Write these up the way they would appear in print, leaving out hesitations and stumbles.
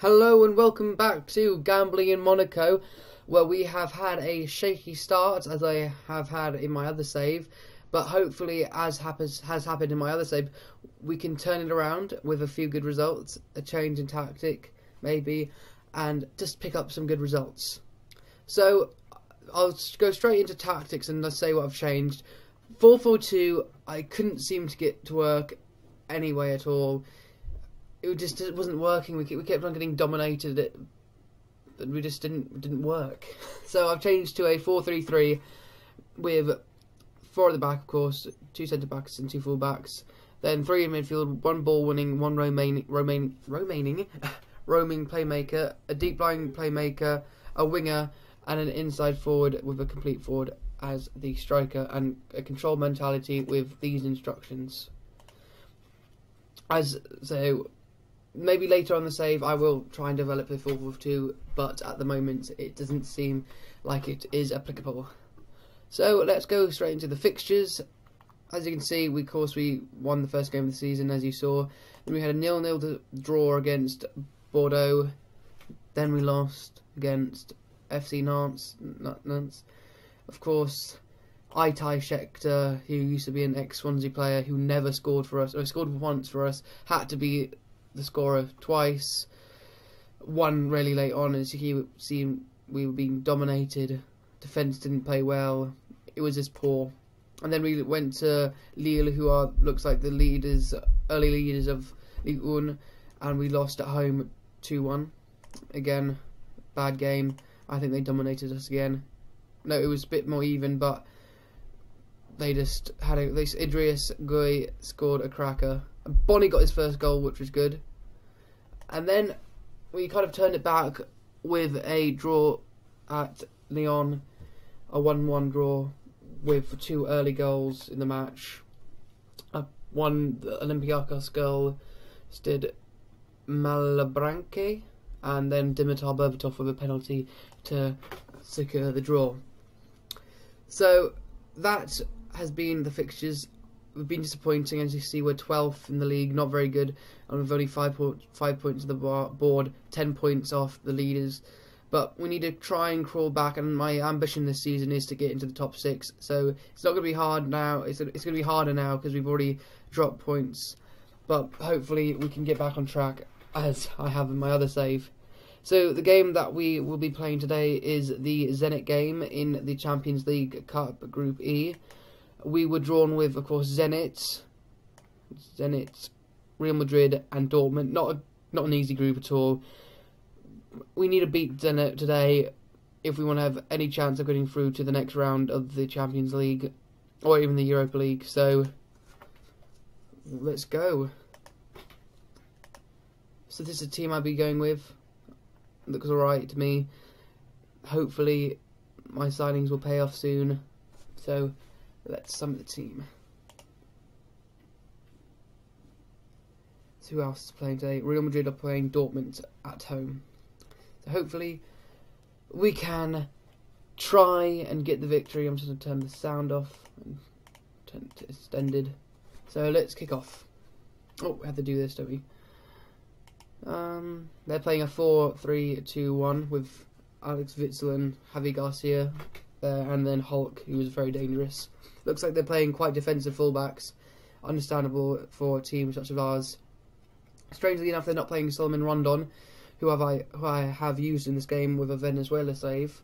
Hello and welcome back to Gambling in Monaco, where we have had a shaky start, as I have had in my other save, but hopefully, as has happened in my other save, we can turn it around with a few good results, a change in tactic maybe, and just pick up some good results. So I'll go straight into tactics and say what I've changed. 4-4-2, I couldn't seem to get to work anyway at all. It wasn't working. We kept on getting dominated, and we just didn't work. So I've changed to a 4-3-3 with four at the back, of course, two centre backs and two full backs. Then three in midfield, one ball winning, one roaming playmaker, a deep lying playmaker, a winger, and an inside forward with a complete forward as the striker, and a controlled mentality with these instructions. So maybe later on the save I will try and develop the 4-4-2, but at the moment it doesn't seem like it is applicable. So let's go straight into the fixtures. As you can see, we won the first game of the season, as you saw. Then we had a 0-0 draw against Bordeaux. Then we lost against FC Nantes. Of course, Itai Schechter, who used to be an ex-Swansea player who never scored for us, or scored once for us, had to be the scorer twice. One really late on, as you see, we were being dominated. Defence didn't play well. It was just poor. And then we went to Lille, who are looks like the early leaders of Ligue 1, and we lost at home 2-1. Again, bad game. I think they dominated us again. No, it was a bit more even, but they just had a... Idris Gueye scored a cracker. And Bonnie got his first goal, which was good. And then we kind of turned it back with a draw at Lyon. A 1-1 draw with two early goals in the match. One Olympiacos goal, Stade Malabranke, and then Dimitar Berbatov with a penalty to secure the draw. So that has been the fixtures. We've been disappointing, as you see. We're 12th in the league, not very good, and we've only five points to the board, 10 points off the leaders. But we need to try and crawl back, and my ambition this season is to get into the top six. So it's not going to be hard now. It's going to be harder now because we've already dropped points. But hopefully we can get back on track, as I have in my other save. So the game that we will be playing today is the Zenit game in the Champions League Cup Group E. We were drawn with, of course, Zenit, Real Madrid and Dortmund. Not an easy group at all. We need to beat Zenit today if we want to have any chance of getting through to the next round of the Champions League or even the Europa League. So let's go. So this is a team I'll be going with. Looks alright to me. Hopefully my signings will pay off soon. So let's summon the team. So who else is playing today? Real Madrid are playing Dortmund at home. So hopefully we can try and get the victory. I'm just going to turn the sound off and turn it to extended. So let's kick off. Oh, we have to do this, don't we? They're playing a 4-3-2-1 with Alex Witzel and Javi Garcia there, and then Hulk, who was very dangerous. Looks like they're playing quite defensive fullbacks, understandable for a team such as ours. Strangely enough, they're not playing Solomon Rondon, who I have used in this game with a Venezuela save,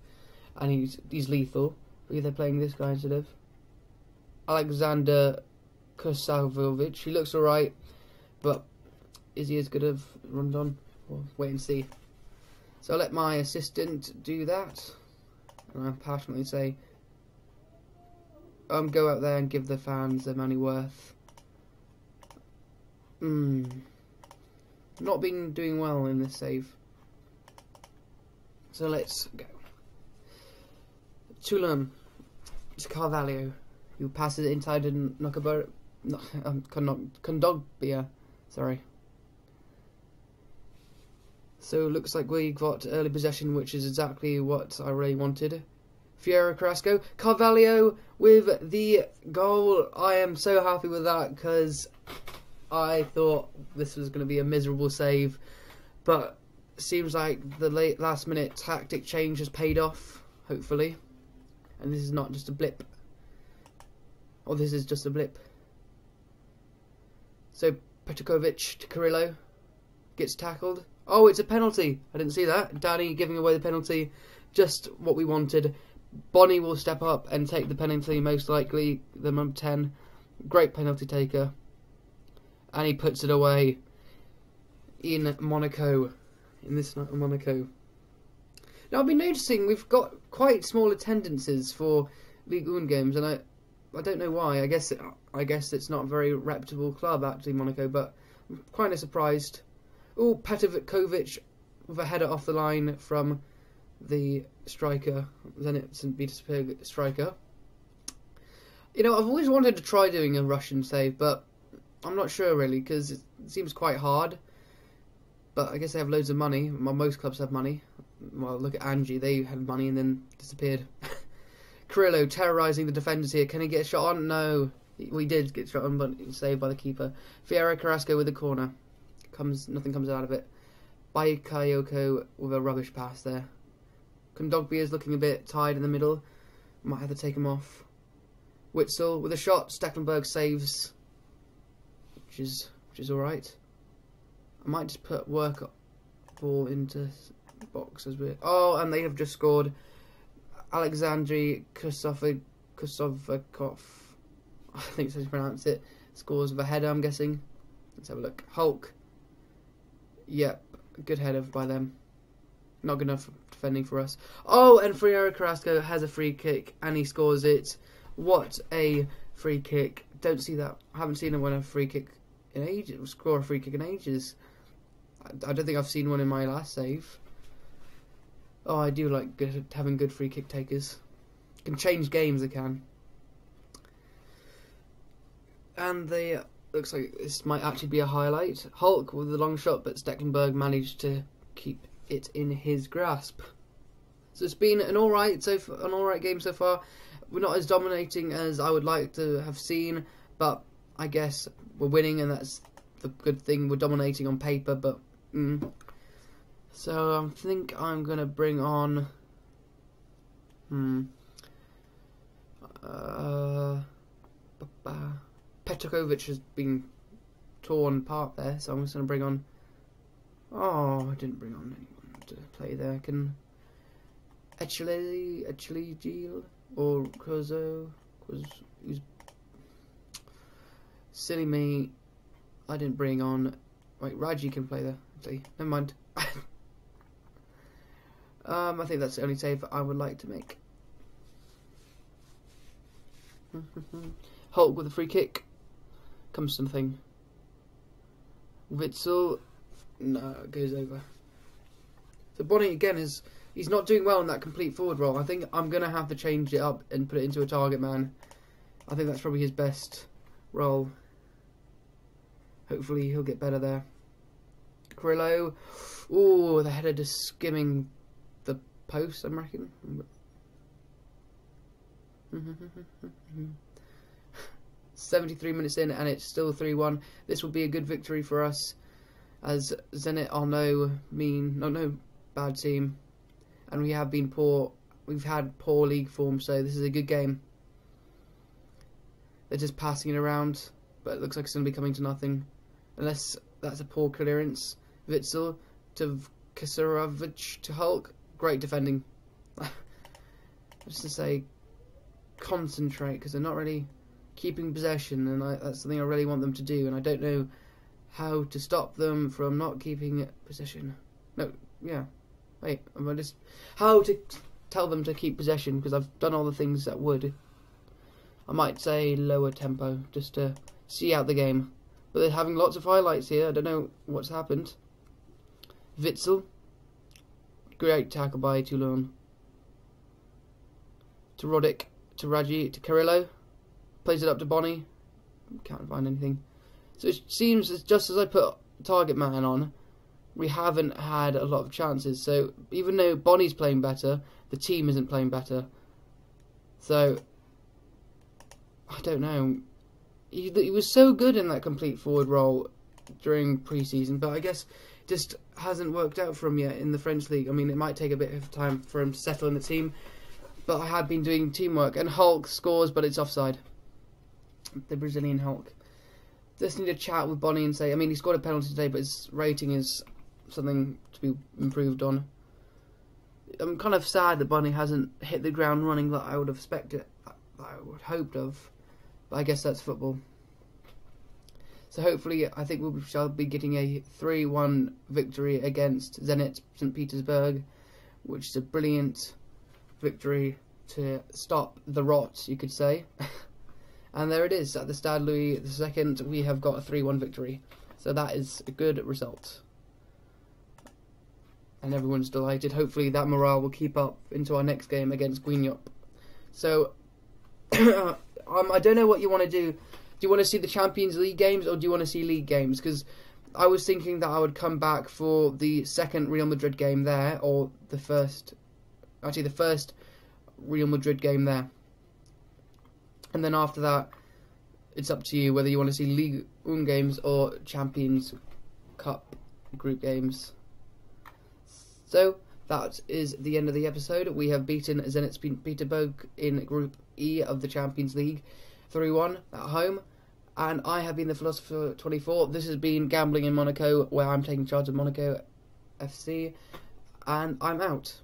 and he's lethal. But they're playing this guy instead of Alexander Kosavovic, who looks alright, but is he as good as Rondon? We'll wait and see. So I'll let my assistant do that. And I passionately say, go out there and give the fans their money worth. Not been doing well in this save. So let's go. Toulon. It's Carvalho, who passes it inside to Condogbia. Sorry. So it looks like we got early possession, which is exactly what I really wanted. Ferreira Carrasco. Carvalho with the goal. I am so happy with that because I thought this was going to be a miserable save. But seems like the last-minute tactic change has paid off, hopefully. And this is not just a blip. Or this is just a blip. So Petkovic to Carillo. Gets tackled. Oh, it's a penalty. I didn't see that. Danny giving away the penalty. Just what we wanted. Bonnie will step up and take the penalty, most likely. The number 10. Great penalty taker. And he puts it away in Monaco. In this night in Monaco. Now, I've been noticing we've got quite small attendances for Ligue 1 games. And I don't know why. I guess it's not a very reputable club, actually, Monaco. But I'm quite surprised. Oh, Petkovic with a header off the line from the striker, Zenit Saint Petersburg striker. You know, I've always wanted to try doing a Russian save, but I'm not sure really, because it seems quite hard. But I guess they have loads of money. Well, most clubs have money. Well, look at Angie, they had money and then disappeared. Carillo terrorising the defenders here. Can he get a shot on? No. We did get shot on, but it was saved by the keeper. Ferreira Carrasco with a corner. Nothing comes out of it. Bayakayoko with a rubbish pass there. Condogbia is looking a bit tired in the middle. Might have to take him off. Witzel with a shot. Steckenberg saves, which is all right. I might just put work ball into boxes. Oh, and they have just scored. Alexandry Kusofa Kusovakov, I think so to pronounce it. Scores with a header, I'm guessing. Let's have a look. Hulk. Yep, good header by them. Not good enough defending for us. Oh, and Ferreira Carrasco has a free kick and he scores it. What a free kick. Don't see that. I haven't seen him win a free kick in ages. Score a free kick in ages. I don't think I've seen one in my last save. Oh, I do like having good free kick takers. Can change games, they can. And they... Looks like this might actually be a highlight. Hulk with a long shot, but Steckenberg managed to keep it in his grasp. So it's been an all right game so far. We're not as dominating as I would like to have seen, but I guess we're winning, and that's the good thing. We're dominating on paper, but so I think I'm gonna bring on. Petkovic has been torn apart there, so I'm just going to bring on... Oh, I didn't bring on anyone to play there. Can actually Gil or Kozo... Silly me. I didn't bring on... Wait, Raji can play there, actually. Never mind. I think that's the only save I would like to make. Hulk with a free kick. Comes something. Witzel, no, it goes over. So Bonnie again he's not doing well in that complete forward role. I think I'm gonna have to change it up and put it into a target man. I think that's probably his best role. Hopefully he'll get better there. Carillo, ooh, the header just skimming the post, I'm reckoning. 73 minutes in and it's still 3-1. This will be a good victory for us, as Zenit are no bad team, and we have been poor. We've had poor league form, so this is a good game. They're just passing it around, but it looks like it's going to be coming to nothing, unless that's a poor clearance. Witzel to Kusovic to Hulk. Great defending. Just to say, concentrate, because they're not really keeping possession, and that's something I really want them to do, and I don't know how to stop them from not keeping possession. No, yeah, wait, how to tell them to keep possession, because I've done all the things that would. I might say lower tempo, just to see out the game, but they're having lots of highlights here. I don't know what's happened. Witzel, great tackle by Toulon, to Roddick, to Raji, to Carillo. Plays it up to Bonnie. Can't find anything. So it seems that just as I put target man on, we haven't had a lot of chances. So even though Bonnie's playing better, the team isn't playing better. So I don't know. He was so good in that complete forward role during pre-season, but I guess just hasn't worked out for him yet in the French league. I mean, it might take a bit of time for him to settle in the team, but I have been doing teamwork. And Hulk scores, but it's offside. The Brazilian Hulk. Just need to chat with Bonnie and say, I mean, he scored a penalty today, but his rating is something to be improved on. I'm kind of sad that Bonnie hasn't hit the ground running that I would have expected, that I would hoped of. But I guess that's football. So hopefully, I think we shall be getting a 3-1 victory against Zenit Saint Petersburg, which is a brilliant victory to stop the rot, you could say. And there it is, at the Stade Louis II, we have got a 3-1 victory. So that is a good result. And everyone's delighted. Hopefully that morale will keep up into our next game against Guingamp. So, I don't know what you want to do. Do you want to see the Champions League games, or do you want to see league games? Because I was thinking that I would come back for the second Real Madrid game there, or the first, actually the first Real Madrid game there. And then after that, it's up to you whether you want to see Ligue 1 games or Champions Cup group games. So that is the end of the episode. We have beaten Zenit Saint Petersburg in Group E of the Champions League 3-1 at home, and I have been ThePhilosopher24. This has been Gambling in Monaco, where I'm taking charge of Monaco FC, and I'm out.